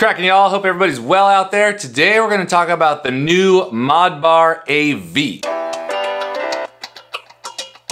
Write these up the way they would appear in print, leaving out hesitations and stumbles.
Cracking, y'all. Hope everybody's well out there. Today we're going to talk about the new Modbar AV.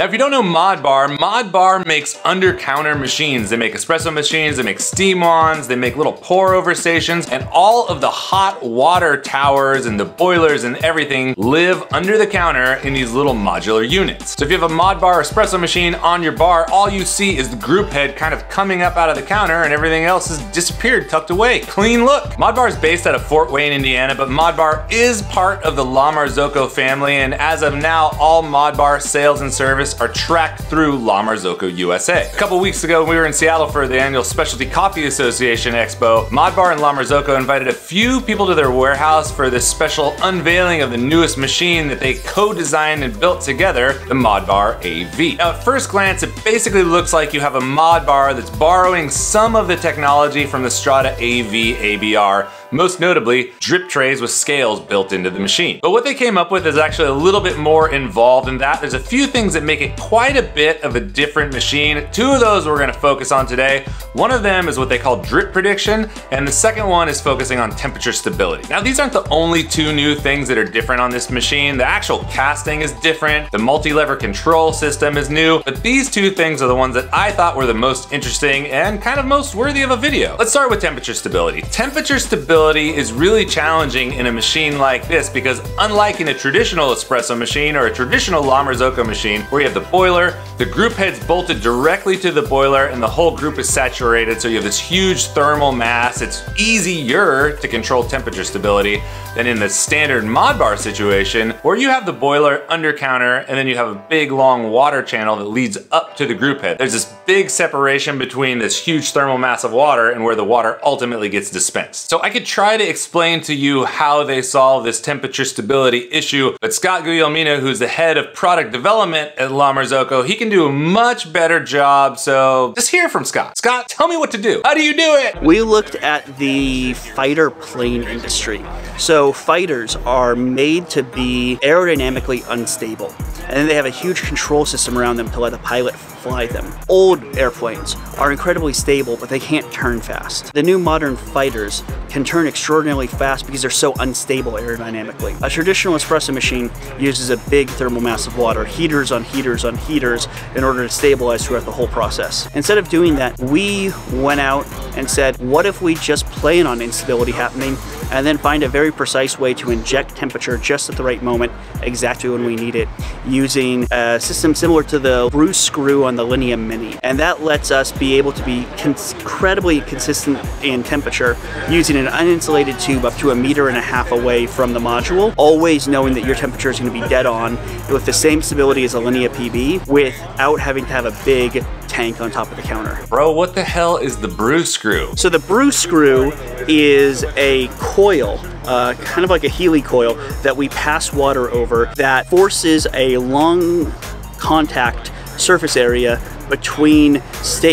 Now, if you don't know Modbar, Modbar makes under-counter machines. They make espresso machines, they make steam wands, they make little pour-over stations, and all of the hot water towers and the boilers and everything live under the counter in these little modular units. So if you have a Modbar espresso machine on your bar, all you see is the group head kind of coming up out of the counter and everything else has disappeared, tucked away. Clean look. Modbar is based out of Fort Wayne, Indiana, but Modbar is part of the La Marzocco family, and as of now, all Modbar sales and service are tracked through La Marzocco, USA. A couple weeks ago, we were in Seattle for the annual Specialty Coffee Association Expo. Modbar and La Marzocco invited a few people to their warehouse for this special unveiling of the newest machine that they co-designed and built together, the Modbar AV. Now, at first glance, it basically looks like you have a Modbar that's borrowing some of the technology from the Strada AV ABR, most notably drip trays with scales built into the machine. But what they came up with is actually a little bit more involved than that. There's a few things that make it quite a bit of a different machine. Two of those we're gonna focus on today. One of them is what they call drip prediction, and the second one is focusing on temperature stability. Now, these aren't the only two new things that are different on this machine. The actual casting is different, the multi-lever control system is new, but these two things are the ones that I thought were the most interesting and kind of most worthy of a video. Let's start with temperature stability. Temperature stability is really challenging in a machine like this because, unlike in a traditional espresso machine or a traditional La Marzocco machine where you have the boiler, the group head's bolted directly to the boiler and the whole group is saturated, so you have this huge thermal mass. It's easier to control temperature stability than in the standard Modbar situation where you have the boiler under counter and then you have a big long water channel that leads up to the group head. There's this big separation between this huge thermal mass of water and where the water ultimately gets dispensed. So I could try to explain to you how they solve this temperature stability issue, but Scott Guglielmina, who's the head of product development at La Marzocco, he can do a much better job, so just hear from Scott. Scott, tell me what to do. How do you do it? We looked at the fighter plane industry. So fighters are made to be aerodynamically unstable, and then they have a huge control system around them to let the pilot fly them. Old airplanes are incredibly stable, but they can't turn fast. The new modern fighters can turn extraordinarily fast because they're so unstable aerodynamically. A traditional espresso machine uses a big thermal mass of water, heaters on heaters on heaters, in order to stabilize throughout the whole process. Instead of doing that, we went out and said, what if we just plan on instability happening and then find a very precise way to inject temperature just at the right moment, exactly when we need it, using a system similar to the brew screw on the Linea Mini. And that lets us be able to be incredibly consistent in temperature using an uninsulated tube up to 1.5 meters away from the module, always knowing that your temperature is going to be dead on with the same stability as a Linea PB without having to have a big tank on top of the counter. Bro, what the hell is the brew screw? So the brew screw is a coil, kind of like a Healy coil, that we pass water over that forces a long contact surface area between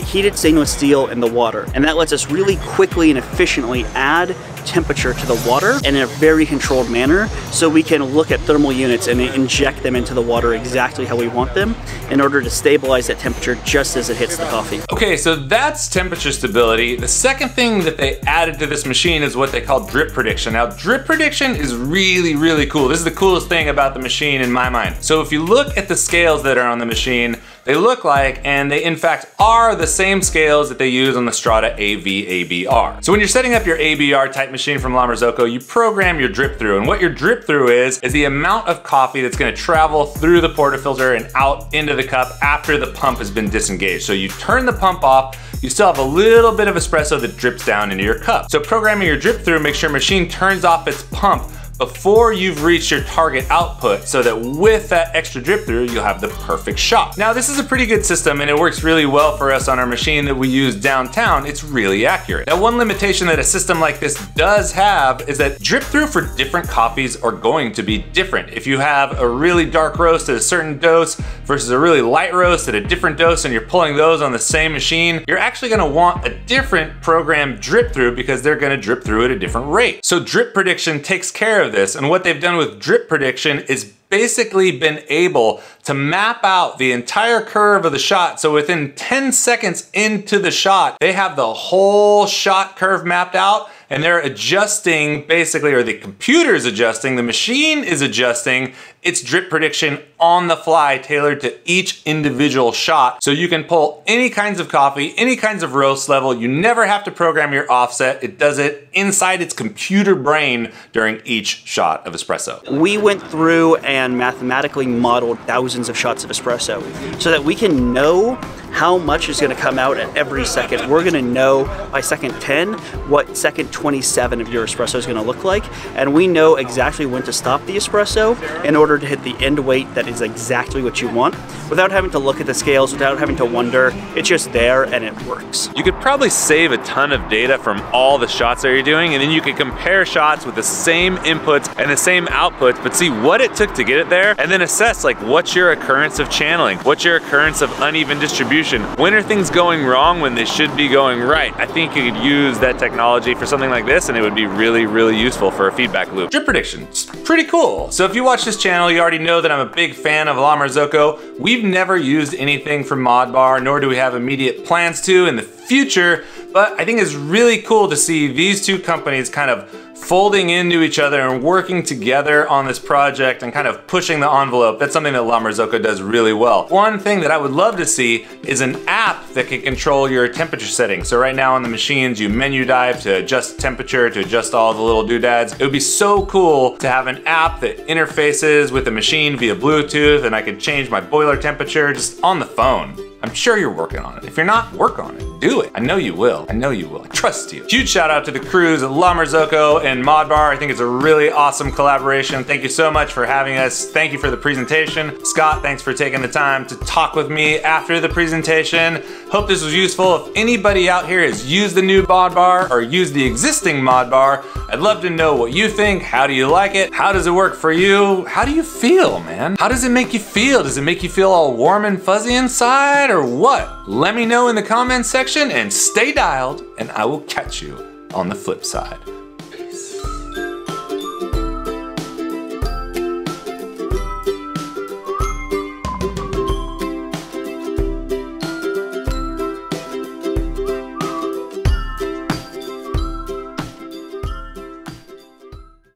heated stainless steel and the water. And that lets us really quickly and efficiently add temperature to the water and in a very controlled manner, so we can look at thermal units and inject them into the water exactly how we want them in order to stabilize that temperature just as it hits the coffee. Okay, so that's temperature stability. The second thing that they added to this machine is what they call drip prediction. Now, drip prediction is really, really cool. This is the coolest thing about the machine in my mind. So if you look at the scales that are on the machine, they look like, and they in fact are, the same scales that they use on the Strada AV ABR. So when you're setting up your ABR type machine from La Marzocco, you program your drip through. And what your drip through is the amount of coffee that's gonna travel through the portafilter and out into the cup after the pump has been disengaged. So you turn the pump off, you still have a little bit of espresso that drips down into your cup. So programming your drip through makes sure machine turns off its pump before you've reached your target output, so that with that extra drip through, you'll have the perfect shot. Now, this is a pretty good system and it works really well for us on our machine that we use downtown. It's really accurate. Now, one limitation that a system like this does have is that drip through for different coffees are going to be different. If you have a really dark roast at a certain dose versus a really light roast at a different dose, and you're pulling those on the same machine, you're actually gonna want a different program drip through because they're gonna drip through at a different rate. So drip prediction takes care of this, and what they've done with drip prediction is basically been able to map out the entire curve of the shot. So within 10 seconds into the shot, they have the whole shot curve mapped out, and they're adjusting basically, or the computer's adjusting, the machine is adjusting its drip prediction on the fly, tailored to each individual shot. So you can pull any kinds of coffee, any kinds of roast level. You never have to program your offset. It does it inside its computer brain during each shot of espresso. We went through and mathematically modeled thousands of shots of espresso so that we can know how much is gonna come out at every second. We're gonna know by second 10 what second 27 of your espresso is gonna look like, and we know exactly when to stop the espresso in order to hit the end weight that is exactly what you want without having to look at the scales, without having to wonder. It's just there and it works. You could probably save a ton of data from all the shots that you're doing, and then you could compare shots with the same inputs and the same outputs, but see what it took to get it there, and then assess like what's your occurrence of channeling, what's your occurrence of uneven distribution. When are things going wrong when they should be going right? I think you could use that technology for something like this, and it would be really, really useful for a feedback loop. Drip prediction, it's pretty cool. So if you watch this channel, you already know that I'm a big fan of La Marzocco. We've never used anything from Modbar, nor do we have immediate plans to in the future, but I think it's really cool to see these two companies kind of folding into each other and working together on this project and kind of pushing the envelope. That's something that La Marzocco does really well. One thing that I would love to see is an app that can control your temperature settings. So right now on the machines, you menu dive to adjust temperature, to adjust all the little doodads. It would be so cool to have an app that interfaces with the machine via Bluetooth, and I could change my boiler temperature just on the phone. I'm sure you're working on it. If you're not, work on it. Do it. I know you will. I know you will. I trust you. Huge shout out to the crews at La Marzocco and Modbar. I think it's a really awesome collaboration. Thank you so much for having us. Thank you for the presentation. Scott, thanks for taking the time to talk with me after the presentation. Hope this was useful. If anybody out here has used the new Modbar or used the existing Modbar, I'd love to know what you think. How do you like it? How does it work for you? How do you feel, man? How does it make you feel? Does it make you feel all warm and fuzzy inside? Or what? Let me know in the comments section, and stay dialed, and I will catch you on the flip side.